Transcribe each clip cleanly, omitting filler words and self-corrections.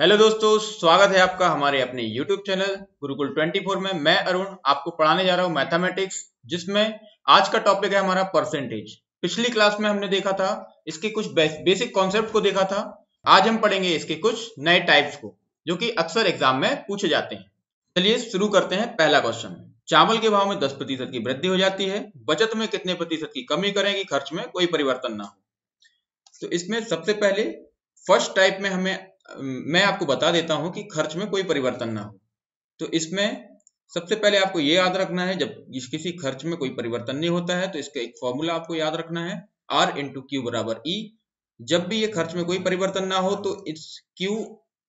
Hello दोस्तों, स्वागत है आपका हमारे अपने यूट्यूब चैनल गुरुकुल 24 में। मैं अरुण आपको पढ़ाने जा रहा हूं मैथमेटिक्स, जिसमें आज का टॉपिक है हमारा परसेंटेज। पिछली क्लास में हमने देखा था इसके कुछ बेसिक कॉन्सेप्ट को देखा था। आज हम पढ़ेंगे इसके कुछ नए टाइप्स को जो कि अक्सर एग्जाम में पूछे जाते हैं। चलिए शुरू करते हैं। पहला क्वेश्चन, चावल के भाव में 10% की वृद्धि हो जाती है, बचत में कितने प्रतिशत की कमी करें कि खर्च में कोई परिवर्तन ना हो। तो इसमें सबसे पहले फर्स्ट टाइप में मैं आपको बता देता हूं कि खर्च में कोई परिवर्तन ना हो। तो इसमें सबसे पहले आपको ये याद रखना है, जब किसी खर्च में कोई परिवर्तन नहीं होता है तो इसका एक फॉर्मूला आपको याद रखना है, R×Q = E। जब भी ये खर्च में कोई परिवर्तन ना हो तो इस Q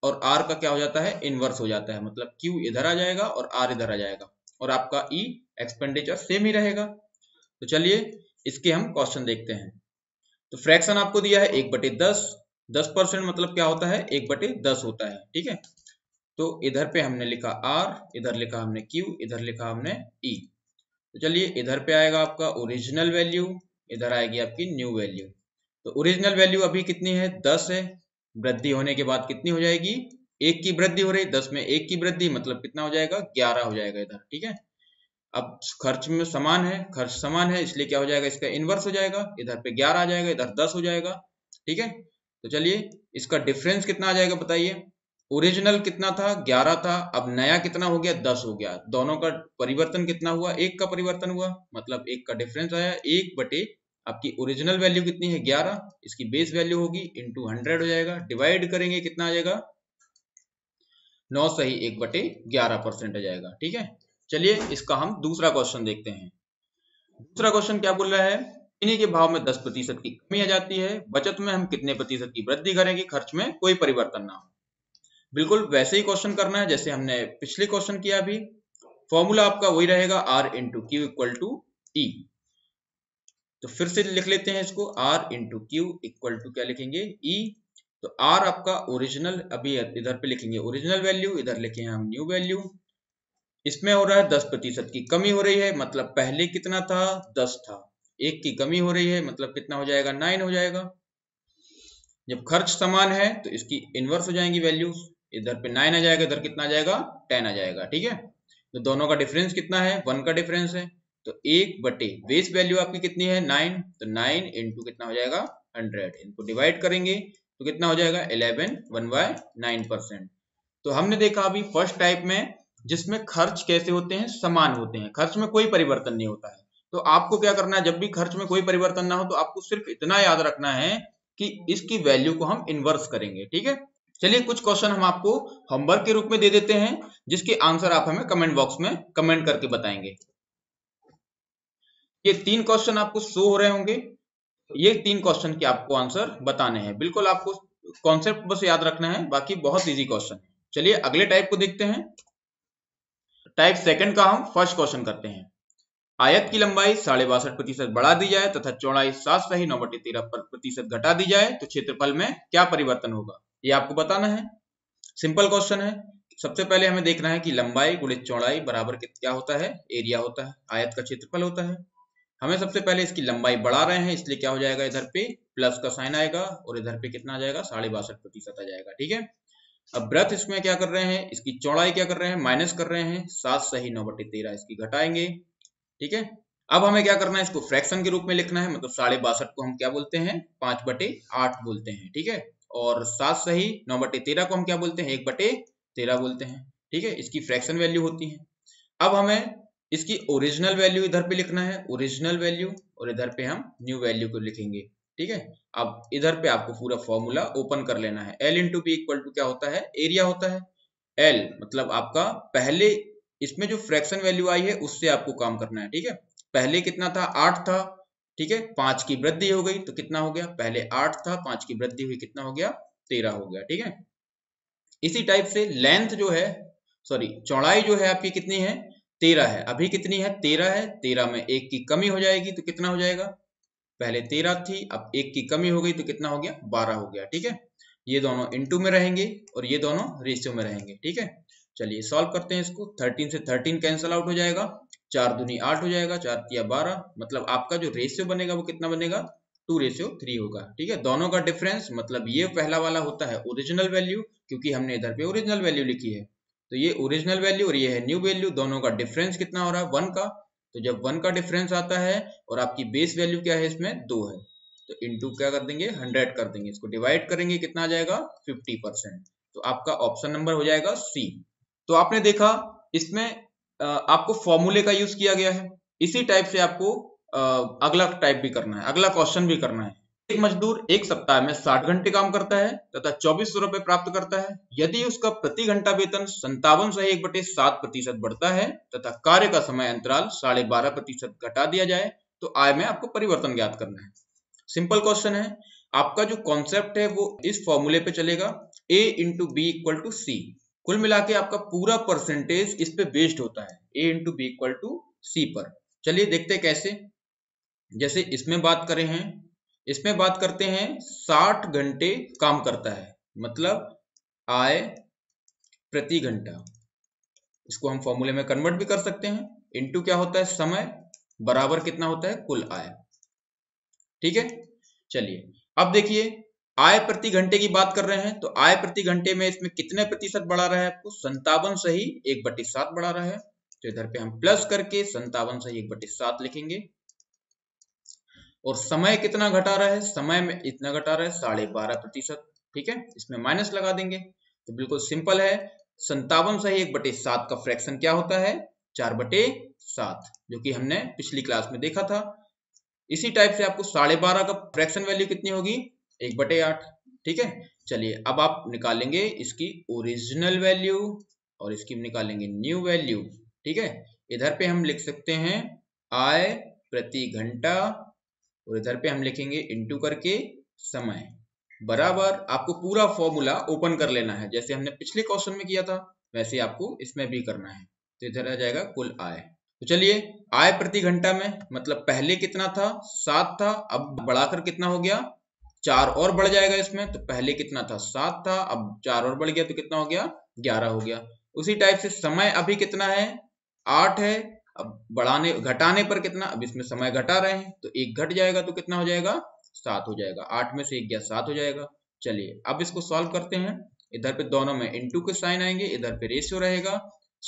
और R का क्या हो जाता है, इनवर्स हो जाता है। मतलब Q इधर आ जाएगा और R इधर आ जाएगा और आपका E एक्सपेंडिचर सेम ही रहेगा। तो चलिए इसके हम क्वेश्चन देखते हैं। तो फ्रैक्शन आपको दिया है 1/10। 10% मतलब क्या होता है, 1/10 होता है, ठीक है। तो इधर पे हमने लिखा R, इधर लिखा हमने Q, इधर लिखा हमने E। तो चलिए इधर पे आएगा आपका ओरिजिनल वैल्यू, इधर आएगी आपकी न्यू वैल्यू। तो ओरिजिनल वैल्यू अभी कितनी है, 10 है। वृद्धि होने के बाद कितनी हो जाएगी, 1 की वृद्धि हो रही, 10 में 1 की वृद्धि मतलब कितना हो जाएगा, 11 हो जाएगा इधर, ठीक है। अब खर्च में समान है, खर्च समान है इसलिए क्या हो जाएगा, इसका इनवर्स हो जाएगा। इधर पे 11 आ जाएगा, इधर 10 हो जाएगा, ठीक है। तो चलिए इसका डिफरेंस कितना आ जाएगा बताइए। ओरिजिनल कितना था, 11 था, अब नया कितना हो गया, 10 हो गया। दोनों का परिवर्तन कितना हुआ, 1 का परिवर्तन हुआ, मतलब 1 का डिफरेंस आया। 1/ आपकी ओरिजिनल वैल्यू कितनी है, 11, इसकी बेस वैल्यू होगी, इंटू 100 हो जाएगा। डिवाइड करेंगे कितना आ जाएगा, 9 सही 1/11% आ जाएगा, ठीक है। चलिए इसका हम दूसरा क्वेश्चन देखते हैं। दूसरा क्वेश्चन क्या बोल रहा है, चीनी के भाव में 10% की कमी आ जाती है, बचत में हम कितने प्रतिशत की वृद्धि करेंगे, खर्च में कोई परिवर्तन ना हो। बिल्कुल वैसे ही क्वेश्चन करना है जैसे हमने पिछले क्वेश्चन किया। अभी फॉर्मूला आपका वही रहेगा, R×Q = E। तो फिर से लिख लेते हैं इसको, R×Q = क्या लिखेंगे, E। तो R आपका ओरिजिनल, अभी इधर पे लिखेंगे ओरिजिनल वैल्यू, इधर लिखेंगे हम न्यू वैल्यू। इसमें हो रहा है 10% की कमी हो रही है, मतलब पहले कितना था, 10 था, 1 की कमी हो रही है मतलब कितना हो जाएगा, 9 हो जाएगा। जब खर्च समान है तो इसकी इनवर्स हो जाएंगी वैल्यूज, इधर पे 9 आ जाएगा, इधर कितना आ जाएगा, 10 आ जाएगा, ठीक है। तो दोनों का डिफरेंस कितना है, 1 का डिफरेंस है। तो 1/ बेस वैल्यू आपकी कितनी है, 9, तो 9 कितना हो जाएगा, 100। इनको डिवाइड करेंगे तो कितना हो जाएगा, 11, 1/9%। तो हमने देखा अभी फर्स्ट टाइप में, जिसमें खर्च कैसे होते हैं, समान होते हैं, खर्च में कोई परिवर्तन नहीं होता है। तो आपको क्या करना है, जब भी खर्च में कोई परिवर्तन ना हो तो आपको सिर्फ इतना याद रखना है कि इसकी वैल्यू को हम इन्वर्स करेंगे, ठीक है। चलिए कुछ क्वेश्चन हम आपको होमवर्क के रूप में दे देते हैं, जिसके आंसर आप हमें कमेंट बॉक्स में कमेंट करके बताएंगे। ये 3 क्वेश्चन आपको शो हो रहे होंगे, ये 3 क्वेश्चन के आपको आंसर बताने हैं। बिल्कुल आपको कॉन्सेप्ट बस याद रखना है, बाकी बहुत ईजी क्वेश्चन है। चलिए अगले टाइप को देखते हैं। टाइप 2 का हम फर्स्ट क्वेश्चन करते हैं। आयत की लंबाई 62.5% बढ़ा दी जाए तथा चौड़ाई 7.13% घटा दी जाए तो क्षेत्रफल में क्या परिवर्तन होगा, ये आपको बताना है। सिंपल क्वेश्चन है। सबसे पहले हमें देखना है कि लंबाई गुणित चौड़ाई बराबर क्या होता है, एरिया होता है, आयत का क्षेत्रफल होता है। हमें सबसे पहले इसकी लंबाई बढ़ा रहे हैं इसलिए क्या हो जाएगा, इधर पे प्लस का साइन आएगा और इधर पे कितना आ जाएगा, 62.5% आ जाएगा, ठीक है। अब ब्रथ इसमें क्या कर रहे हैं, इसकी चौड़ाई क्या कर रहे हैं, माइनस कर रहे हैं, 7.13 इसकी घटाएंगे, ठीक है। अब हमें क्या करना है, इसको फ्रैक्शन के रूप में लिखना है, मतलब 62.5 को हम क्या बोलते हैं, 5/8 बोलते हैं, ठीक है। और 7.13 को हम क्या बोलते हैं, 1/13 बोलते हैं, ठीक है। इसकी फ्रैक्शन वैल्यू होती है। अब हमें इसकी ओरिजिनल वैल्यू इधर पे लिखना है, ओरिजिनल वैल्यू, और इधर पे हम न्यू वैल्यू को लिखेंगे, ठीक है। अब इधर पे आपको पूरा फॉर्मूला ओपन कर लेना है। L×B = क्या होता है, एरिया होता है। L मतलब आपका पहले इसमें जो फ्रैक्शन वैल्यू आई है उससे आपको काम करना है, ठीक है। पहले कितना था, 8 था, ठीक है, 5 की वृद्धि हो गई तो कितना हो गया, पहले 8 था, 5 की वृद्धि हुई कितना हो गया, 13 हो गया, ठीक है। इसी टाइप से लेंथ जो है, सॉरी चौड़ाई जो है आपकी कितनी है, 13 है, अभी कितनी है, 13 है। 13 में 1 की कमी हो जाएगी तो कितना हो जाएगा, पहले 13 थी, अब 1 की कमी हो गई तो कितना हो गया, 12 हो गया, ठीक है। ये दोनों इंटू में रहेंगे और ये दोनों रेशियो में रहेंगे, ठीक है। चलिए सॉल्व करते हैं इसको। 13 से 13 कैंसिल आउट हो जाएगा, 4×2 8 हो जाएगा, 4×3 12, मतलब आपका जो रेशियो बनेगा वो कितना बनेगा, 2:3 होगा। ठीक है, दोनों का डिफरेंस मतलब ये पहला वाला होता है ओरिजिनल वैल्यू, क्योंकि हमने इधर पे ओरिजिनल वैल्यू लिखी है, तो ये ओरिजिनल वैल्यू और ये है न्यू वैल्यू, दोनों का डिफरेंस कितना हो रहा है 1 का। तो जब 1 का डिफरेंस आता है और आपकी बेस वैल्यू क्या है इसमें 2 है, तो इनटू क्या कर देंगे 100 कर देंगे, इसको डिवाइड करेंगे कितना आ जाएगा 50%। तो आपका ऑप्शन नंबर हो जाएगा सी। तो आपने देखा इसमें आपको फॉर्मूले का यूज किया गया है, इसी टाइप से आपको अगला टाइप भी करना है, अगला क्वेश्चन भी करना है। एक मजदूर एक सप्ताह में 60 घंटे काम करता है तथा 2400 रुपए प्राप्त करता है, यदि उसका प्रति घंटा वेतन 57.1% बढ़ता है तथा कार्य का समय अंतराल 12.5% घटा दिया जाए तो आय में आपको परिवर्तन ज्ञात करना है। सिंपल क्वेश्चन है, आपका जो कॉन्सेप्ट है वो इस फॉर्मूले पे चलेगा A into B equal to C. कुल मिला के आपका पूरा परसेंटेज इस पे बेस्ड होता है A into B equal to C पर। चलिए देखते कैसे, जैसे इसमें बात करें हैं, इसमें बात करते हैं 60 घंटे काम करता है, मतलब आय प्रति घंटा, इसको हम फॉर्मूले में कन्वर्ट भी कर सकते हैं, इंटू क्या होता है समय बराबर कितना होता है कुल आय। ठीक है, चलिए अब देखिए आय प्रति घंटे की बात कर रहे हैं, तो आय प्रति घंटे में इसमें कितने प्रतिशत बढ़ा रहा है आपको 57.1% बढ़ा रहा है, तो इधर पे हम प्लस करके 57.1% लिखेंगे। और समय कितना घटा रहा है, समय में इतना घटा रहा है 12.5%। ठीक है, इसमें माइनस लगा देंगे, तो बिल्कुल सिंपल है 57.1/7 का फ्रैक्शन क्या होता है 4/7, जो कि हमने पिछली क्लास में देखा था। इसी टाइप से आपको 12.5 का फ्रैक्शन वैल्यू कितनी होगी 1/8। ठीक है, चलिए अब आप निकालेंगे इसकी ओरिजिनल वैल्यू और इसकी निकालेंगे न्यू वैल्यू। ठीक है, इधर पे हम लिख सकते हैं आय प्रति घंटा और इधर पे हम लिखेंगे इंटू करके समय बराबर। आपको पूरा फॉर्मूला ओपन कर लेना है, जैसे हमने पिछले क्वेश्चन में किया था वैसे आपको इसमें भी करना है। तो इधर आ जाएगा कुल आय। तो चलिए आय प्रति घंटा में मतलब पहले कितना था 7 था, अब बढ़ाकर कितना हो गया 4 और बढ़ जाएगा इसमें, तो पहले कितना था 7 था, अब 4 और बढ़ गया तो कितना हो गया 11 हो गया। उसी टाइप से समय अभी कितना है 8 है, अब बढ़ाने घटाने पर कितना, अब इसमें समय घटा रहे हैं तो 1 घट जाएगा तो कितना हो जाएगा 7 हो जाएगा, 8 में से 1 गया 7 हो जाएगा। चलिए अब इसको सॉल्व करते हैं, इधर पे दोनों में इंटू के साइन आएंगे, इधर पे रेशियो रहेगा,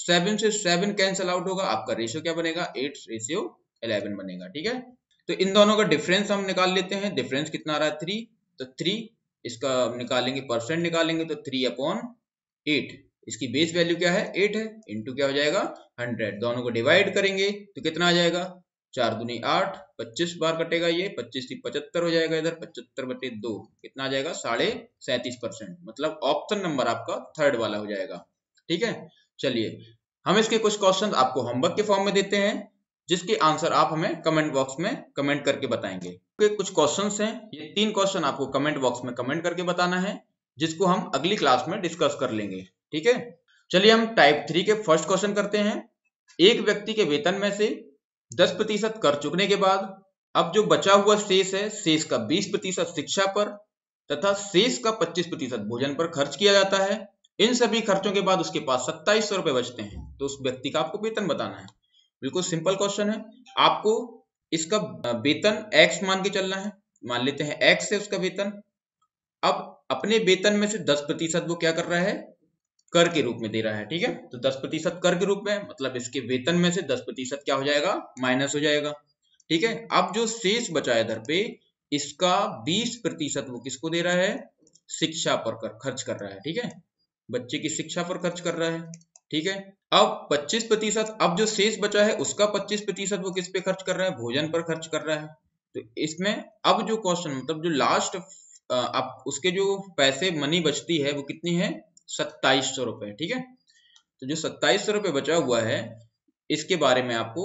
7 से 7 कैंसल आउट होगा, आपका रेशियो क्या बनेगा 8:11 बनेगा। ठीक है, तो इन दोनों का डिफरेंस हम निकाल लेते हैं, डिफरेंस कितना आ रहा है 3, तो 3 इसका निकालेंगे परसेंट निकालेंगे तो 3/8, इसकी बेस वैल्यू क्या है 8 है, इंटू क्या हो जाएगा 100, दोनों को डिवाइड करेंगे तो कितना आ जाएगा 4×8, 25 बार कटेगा ये, 25×3 75 हो जाएगा, इधर 75/2 कितना आ जाएगा 37.5%, मतलब ऑप्शन नंबर आपका 3rd वाला हो जाएगा। ठीक है, चलिए हम इसके कुछ क्वेश्चन आपको होमवर्क के फॉर्म में देते हैं, जिसके आंसर आप हमें कमेंट बॉक्स में कमेंट करके बताएंगे। कुछ क्वेश्चंस हैं, ये 3 क्वेश्चन आपको कमेंट बॉक्स में कमेंट करके बताना है, जिसको हम अगली क्लास में डिस्कस कर लेंगे। ठीक है, चलिए हम टाइप 3 के फर्स्ट क्वेश्चन करते हैं। एक व्यक्ति के वेतन में से 10% कर चुकने के बाद अब जो बचा हुआ शेष है, शेष का 20% शिक्षा पर तथा शेष का 25% भोजन पर खर्च किया जाता है। इन सभी खर्चों के बाद उसके पास 2700 रुपए बचते हैं, तो उस व्यक्ति का आपको वेतन बताना है। बिल्कुल सिंपल क्वेश्चन है, आपको इसका वेतन x मान के चलना है, मान लेते हैं x है उसका वेतन। अब अपने वेतन में से 10% वो क्या कर रहा है कर के रूप में दे रहा है। ठीक है, तो 10% कर के रूप में मतलब इसके वेतन में से 10% क्या हो जाएगा माइनस हो जाएगा। ठीक है, अब जो शेष बचा है इधर पे इसका 20% वो किसको दे रहा है शिक्षा पर खर्च कर रहा है। ठीक है, बच्चे की शिक्षा पर खर्च कर रहा है। ठीक है, अब 25% अब जो शेष बचा है उसका 25% वो किस पे खर्च कर रहा है भोजन पर खर्च कर रहा है। तो इसमें अब जो क्वेश्चन मतलब जो लास्ट आप उसके जो पैसे मनी बचती है वो कितनी है 2700 रुपए। ठीक है, तो जो 2700 रुपए बचा हुआ है इसके बारे में आपको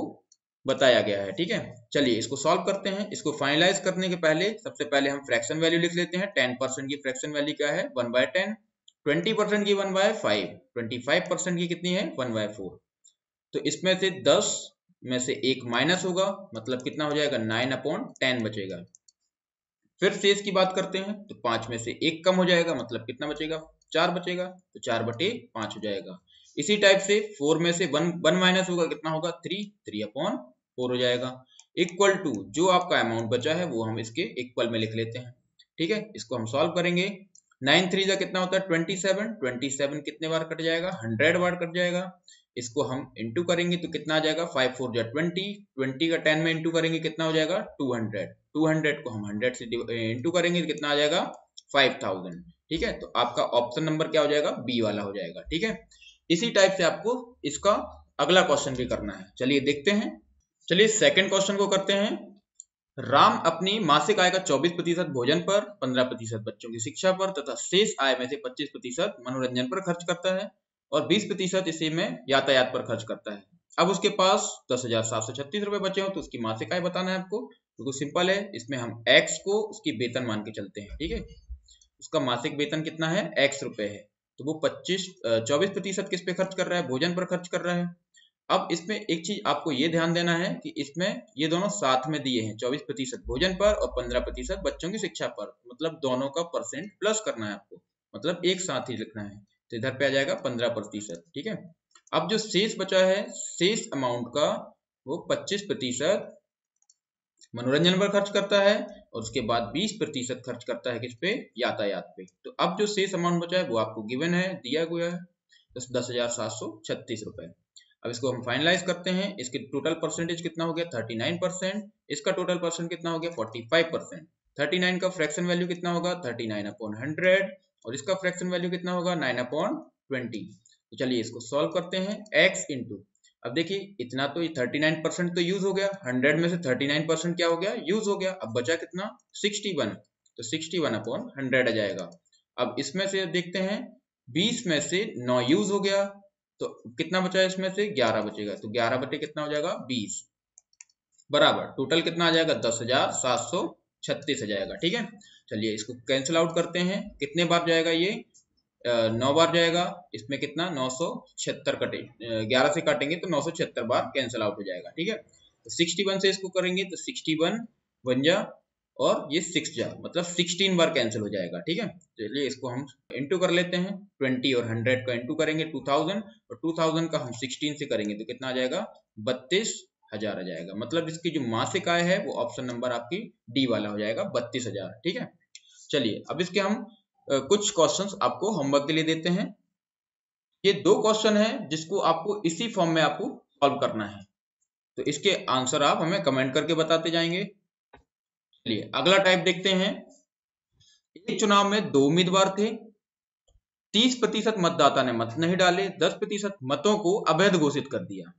बताया गया है। ठीक है, चलिए इसको सॉल्व करते हैं। इसको फाइनलाइज करने के पहले सबसे पहले हम फ्रैक्शन वैल्यू लिख लेते हैं। 10% की फ्रैक्शन वैल्यू क्या है 1/10, 20% की 1/5, 25% की कितनी है 1/4। तो इसमें से 10 में से 1 माइनस होगा मतलब कितना हो जाएगा 9/10 बचेगा। फिर शेष की बात करते हैं तो 5 में से 1 कम हो जाएगा मतलब कितना बचेगा 4 बचेगा, तो 4/5 हो जाएगा। इसी टाइप से 4 में से 1 माइनस होगा कितना होगा 3, 3/4 हो जाएगा। इक्वल टू जो आपका अमाउंट बचा है वो हम इसके इक्वल में लिख लेते हैं। ठीक है, इसको हम सॉल्व करेंगे। 9×3 का कितना होता है 27। 27 कितने बार कट जाएगा 100 बार कट जाएगा। इसको हम इंटू करेंगे तो कितना आ जाएगा 5×4 = 20। 20 का 10 में इंटू करेंगे कितना हो जाएगा 200। 200 को हम 100 से इंटू करेंगे तो कितना आ जाएगा 5000। ठीक है, तो आपका ऑप्शन नंबर क्या हो जाएगा बी वाला हो जाएगा। ठीक है, इसी टाइप से आपको इसका अगला क्वेश्चन भी करना है। चलिए देखते हैं, चलिए सेकंड क्वेश्चन को करते हैं। राम अपनी मासिक आय का 24% भोजन पर, 15% बच्चों की शिक्षा पर तथा शेष आय में से 25% मनोरंजन पर खर्च करता है और 20% इसी में यातायात पर खर्च करता है। अब उसके पास 10,736 रुपए बचे हो तो उसकी मासिक आय बताना है आपको। बिल्कुल सिंपल है, इसमें हम एक्स को उसकी वेतन मान के चलते हैं। ठीक है, उसका मासिक वेतन कितना है एक्स रुपए है, तो वो 24% किस पे खर्च कर रहा है भोजन पर खर्च कर रहा है। अब इसमें एक चीज आपको ये ध्यान देना है कि इसमें ये दोनों साथ में दिए हैं 24% भोजन पर और 15% बच्चों की शिक्षा पर, मतलब दोनों का परसेंट प्लस करना है आपको, मतलब एक साथ ही लिखना है। तो इधर पे आ जाएगा 15%। ठीक है, अब जो शेष बचा है शेष अमाउंट का वो 25% मनोरंजन पर खर्च करता है और उसके बाद 20% खर्च करता है किस पे यातायात पे। तो अब जो शेष अमाउंट बचा है वो आपको गिवन है दिया गया है 10,736 रुपए। अब इसको हम फाइनलाइज करते हैं। इसके टोटल परसेंटेज कितना हो गया 39%, इसका टोटल परसेंट कितना हो गया 45%। 39 का फ्रैक्शन वैल्यू कितना होगा 39/100 और इसका फ्रैक्शन वैल्यू कितना होगा 9/20। तो चलिए इसको सॉल्व करते हैं। x इंटू, अब देखिए इतना तो 39% तो यूज हो गया, 100 में से 39% क्या हो गया यूज हो गया। अब बचा कितना 61, तो 61/100 आ जाएगा। अब इसमें से देखते हैं 20 में से 9 यूज हो गया तो कितना बचा है इसमें से 11 बचेगा, तो 11 बटे कितना हो जाएगा 20 बराबर टोटल कितना आ जाएगा 10,736 आ जाएगा। ठीक है, चलिए इसको कैंसिल आउट करते हैं। कितने बार जाएगा ये 9 बार जाएगा। इसमें कितना 976 कटे, 11 से काटेंगे तो 976 बार कैंसिल आउट हो जाएगा। ठीक है, तो 61 से इसको करेंगे तो 61 और ये 6 मतलब 16 बार कैंसिल हो जाएगा। ठीक है, चलिए इसको हम इंटू कर लेते हैं। 20 और 100 का इंटू करेंगे 2000 और 2000 का हम 16 से करेंगे तो कितना आ जाएगा 32,000 आ जाएगा। मतलब इसकी जो मासिक आय है वो ऑप्शन नंबर आपकी डी वाला हो जाएगा 32,000। ठीक है, चलिए अब इसके हम कुछ क्वेश्चन आपको होमवर्क के लिए देते हैं। ये 2 क्वेश्चन है जिसको आपको इसी फॉर्म में आपको सॉल्व करना है, तो इसके आंसर आप हमें कमेंट करके बताते जाएंगे। चलिए अगला टाइप देखते हैं। एक चुनाव में 2 उम्मीदवार थे, 30% मतदाता ने मत नहीं डाले, 10% मतों को अवैध घोषित कर दिया।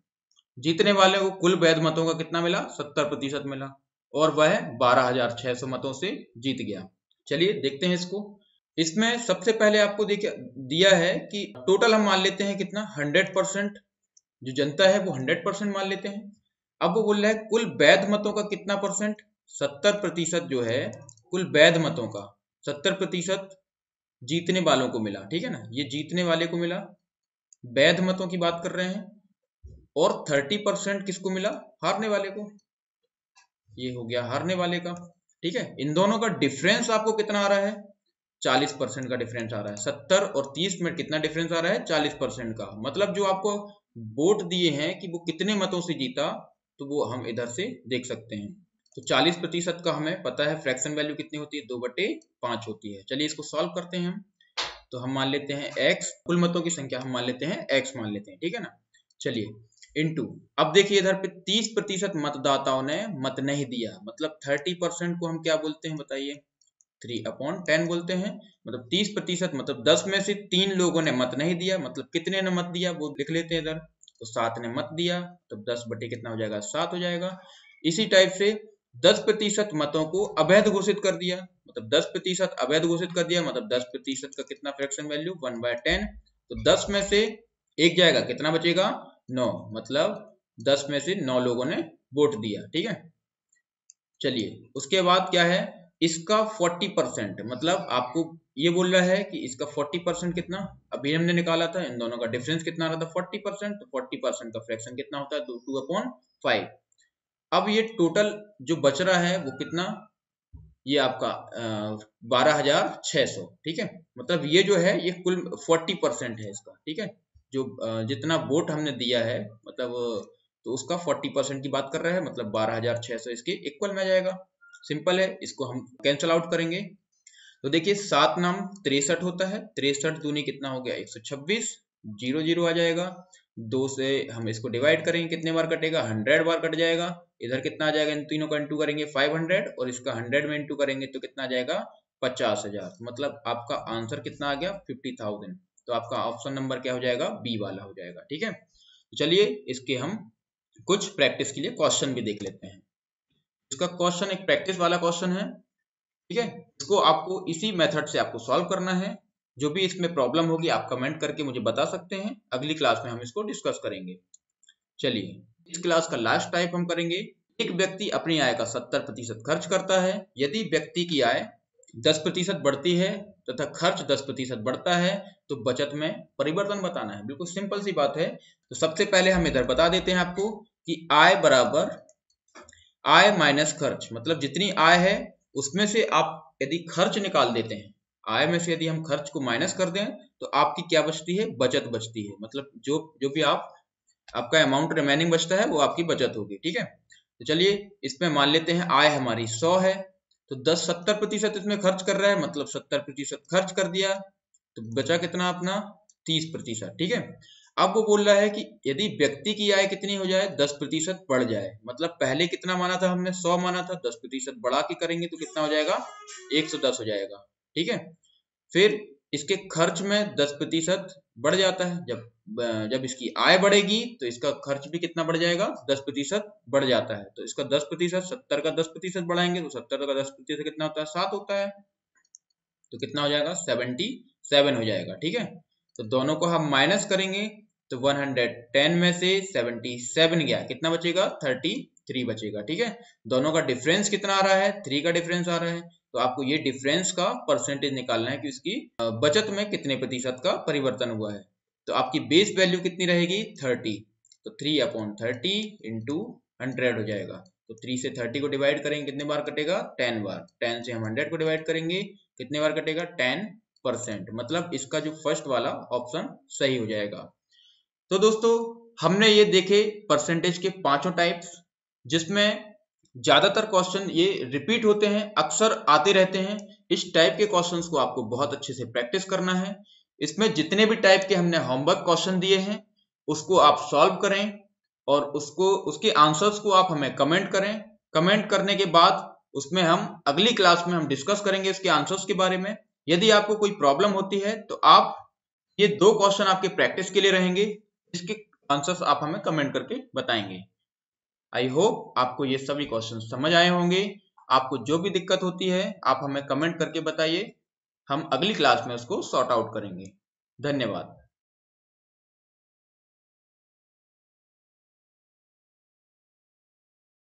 जीतने वाले को कुल वैध मतों का कितना मिला 70% मिला और वह 12,600 मतों से जीत गया। चलिए देखते हैं इसको। इसमें सबसे पहले आपको दिया है कि टोटल हम मान लेते हैं कितना 100%, जो जनता है वो 100% मान लेते हैं। अब वो बोल रहा है कुल वैध मतों का कितना परसेंट 70% जो है कुल वैध मतों का 70% जीतने वालों को मिला। ठीक है ना, ये जीतने वाले को मिला, वैध मतों की बात कर रहे हैं, और 30% किसको मिला हारने वाले को। ये हो गया हारने वाले का। ठीक है, इन दोनों का डिफरेंस आपको कितना आ रहा है 40% का डिफरेंस आ रहा है। 70 और 30 में कितना डिफरेंस आ रहा है 40% का। मतलब जो आपको वोट दिए हैं कि वो कितने मतों से जीता तो वो हम इधर से देख सकते हैं। तो 40% का हमें पता है फ्रैक्शन वैल्यू कितनी होती है 2/5 होती है। चलिए इसको सॉल्व करते हैं हम। तो हम मान लेते हैं x, कुल मतों की संख्या हम मान लेते हैं x मान लेते हैं। ठीक है ना, चलिए इनटू, अब देखिए इधर पे 30% मतदाताओं ने मत नहीं दिया, मतलब 30% को हम क्या बोलते हैं बताइए 3/10 बोलते हैं। मतलब 30% मतलब 10 में से 3 लोगों ने मत नहीं दिया, मतलब कितने ने मत दिया वो लिख लेते हैं इधर, तो 7 ने मत दिया, तब 10 बटे कितना हो जाएगा 7 हो जाएगा। इसी टाइप से 10% मतों को अवैध घोषित कर दिया, मतलब 10% अवैध घोषित कर दिया, मतलब 10% का कितना फ्रैक्शन वैल्यू 1/10, तो 10 में से 1 जाएगा कितना बचेगा 9, मतलब 10 में से 9 लोगों ने वोट दिया। ठीक है, चलिए उसके बाद क्या है इसका 40%, मतलब आपको ये बोल रहा है कि इसका 40% कितना अभी हमने निकाला था, इन दोनों का डिफरेंस कितना आ रहा था 40%, तो 40% का फ्रैक्शन कितना होता है 2/5। अब ये टोटल जो बच रहा है वो कितना ये आपका 12,600। ठीक है, मतलब ये जो है ये कुल 40% है इसका। ठीक है, जो जितना वोट हमने दिया है मतलब तो उसका 40% की बात कर रहा है, मतलब 12,600 इसके इक्वल में आ जाएगा। सिंपल है, इसको हम कैंसिल आउट करेंगे तो देखिए 7 नाम 63 होता है, 63 दूनी कितना हो गया 126, 0 0 आ जाएगा। 2 से हम इसको डिवाइड करेंगे, कितने बार कटेगा 100 बार कट जाएगा। इधर कितना आ जाएगा, इन तीनों का इंटू करेंगे 500 और इसका 100 में इंटू करेंगे तो कितना आ जाएगा 50,000। मतलब आपका आंसर कितना आ गया 50,000। तो आपका ऑप्शन नंबर क्या हो जाएगा, बी वाला हो जाएगा। ठीक है, तो चलिए इसके हम कुछ प्रैक्टिस के लिए क्वेश्चन भी देख लेते हैं। इसका क्वेश्चन एक प्रैक्टिस वाला क्वेश्चन है, ठीक है। इसको आपको इसी मेथड से आपको सॉल्व करना है। जो भी इसमें प्रॉब्लम होगी आप कमेंट करके मुझे बता सकते हैं, अगली क्लास में हम इसको डिस्कस करेंगे। चलिए इस क्लास का लास्ट टाइप हम करेंगे। एक व्यक्ति अपनी आय का 70% खर्च करता है। यदि व्यक्ति की आय 10% बढ़ती है तथा खर्च 10% बढ़ता है तो बचत में परिवर्तन बताना है। बिल्कुल सिंपल सी बात है। तो सबसे पहले हम इधर बता देते हैं आपको कि आय बराबर आय माइनस खर्च, मतलब जितनी आय है उसमें से आप यदि खर्च निकाल देते हैं, आय में से यदि हम खर्च को माइनस कर दें तो आपकी क्या बचती है, बचत बचती है। मतलब जो भी आपका अमाउंट रिमेनिंग बचता है वो आपकी बचत होगी। ठीक है, तो चलिए इसमें मान लेते हैं आय हमारी 100 है तो 70% इसमें खर्च कर रहा है, मतलब 70% खर्च कर दिया तो बचा कितना अपना 30%। ठीक है, अब वो बोल रहा है कि यदि व्यक्ति की आय कितनी हो जाए 10% बढ़ जाए, मतलब पहले कितना माना था हमने 100 माना था, 10% बढ़ा के करेंगे तो कितना हो जाएगा 110 हो जाएगा। ठीक है, फिर इसके खर्च में 10% बढ़ जाता है, जब इसकी आय बढ़ेगी तो इसका खर्च भी कितना बढ़ जाएगा 10% बढ़ जाता है। तो इसका 10%, 70 का 10% बढ़ाएंगे तो 70 का 10% कितना होता है 7 होता है, तो कितना हो जाएगा 77 हो जाएगा। ठीक है, तो दोनों को हम माइनस करेंगे तो 110 में से 77 गया, कितना बचेगा 33 बचेगा। ठीक है, दोनों का डिफरेंस कितना आ रहा है 3 का डिफरेंस आ रहा है। तो आपको ये डिफरेंस का परसेंटेज निकालना है कि उसकी बचत में कितने प्रतिशत का परिवर्तन हुआ है। तो आपकी बेस वैल्यू कितनी रहेगी 30, तो 3/30 इंटू 100 हो जाएगा। तो 3 से 30 को डिवाइड करेंगे कितने बार कटेगा 10 बार, 10 से हम 100 को डिवाइड करेंगे कितने बार कटेगा 10%। मतलब इसका जो फर्स्ट वाला ऑप्शन सही हो जाएगा। तो दोस्तों हमने ये देखे परसेंटेज के 5 टाइप्स, जिसमें ज्यादातर क्वेश्चन ये रिपीट होते हैं, अक्सर आते रहते हैं। इस टाइप के क्वेश्चंस को आपको बहुत अच्छे से प्रैक्टिस करना है। इसमें जितने भी टाइप के हमने होमवर्क क्वेश्चन दिए हैं उसको आप सॉल्व करें और उसके आंसर्स को आप हमें कमेंट करें। कमेंट करने के बाद उसमें हम अगली क्लास में हम डिस्कस करेंगे इसके आंसर्स के बारे में। यदि आपको कोई प्रॉब्लम होती है तो आप ये 2 क्वेश्चन आपके प्रैक्टिस के लिए रहेंगे, इसके आंसर्स आप हमें कमेंट करके बताएंगे। आई होप आपको ये सभी क्वेश्चन समझ आए होंगे। आपको जो भी दिक्कत होती है आप हमें कमेंट करके बताइए, हम अगली क्लास में उसको सॉर्ट आउट करेंगे। धन्यवाद।